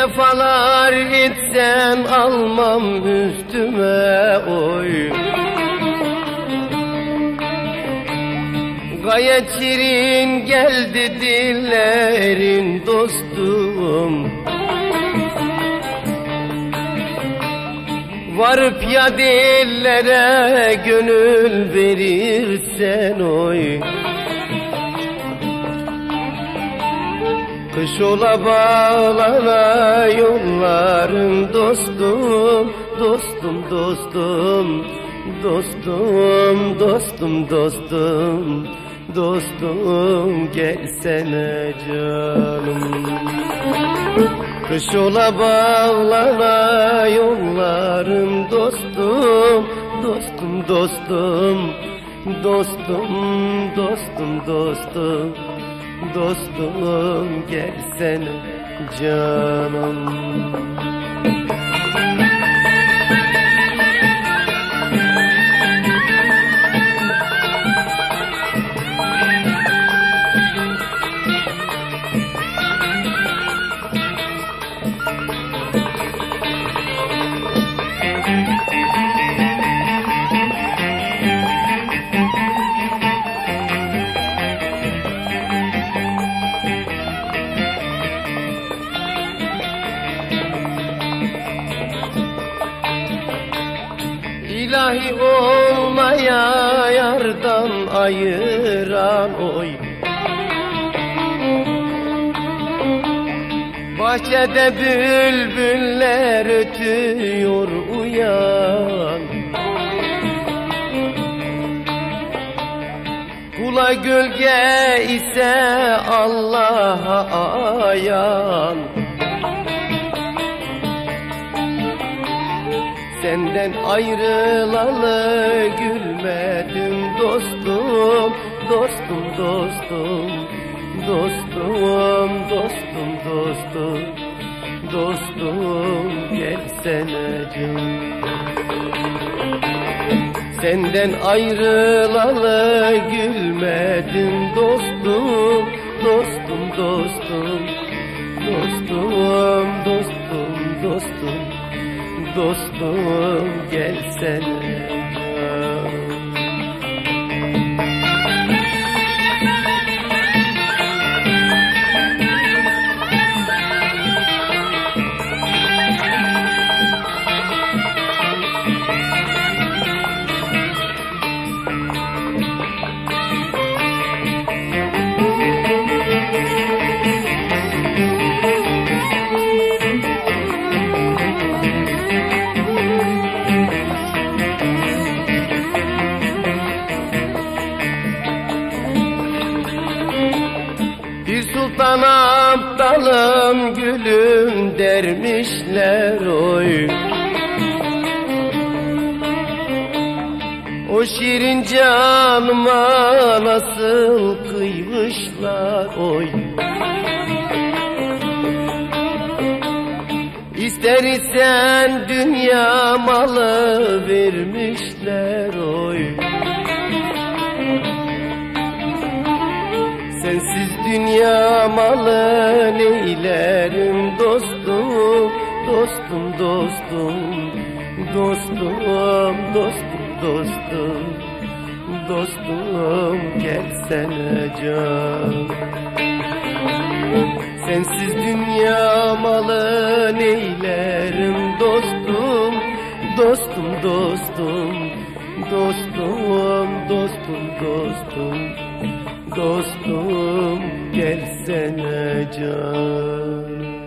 cefalar etsen almam üstüme oy. Gayet şirin geldi dillerin dostum. Varıp ya dillere gönül verirsen oy. Kış ola bağlana yolların dostum, dostum, dostum, dostum, dostum, dostum, dostum, gelsene canım. Kış ola bağlana yolların dostum, dostum, dostum, dostum, dostum, dostum. Dostum gelsene canım. İlahi olmaya yardan ayıran oy. Bahçede bülbüller ötüyor uyan. Kula gölge ise Allah'a ayan. Senden ayrılalı gülmedim dostum, dostum, dostum, dostum, dostum, dostum, dostum, gelsene canım. Senden ayrılalı gülmedim dostum, dostum, dostum, dostum, dostum, dostum. Dostum gelsene. Sultan aptalım gülüm dermişler oy. O şirin canıma nasıl kıymışlar oy. İster isen dünya malı vermişler oy. Sensiz dünya malı neylerim dostum, dostum, dostum, dostum, dostum, dostum, dostum, gelsene can. Sensiz dünya malı neylerim dostum, dostum, dostum, dostum, dostum, dostum. Dostum gelsene can.